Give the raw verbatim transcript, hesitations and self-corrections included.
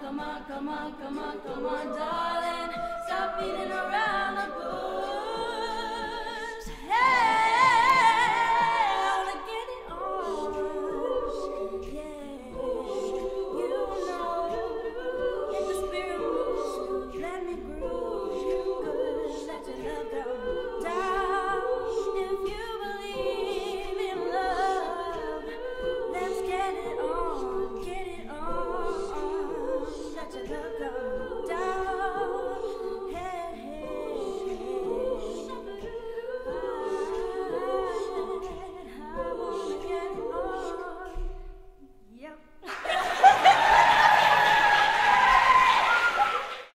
Come on, come on, come on, come on, come on, down.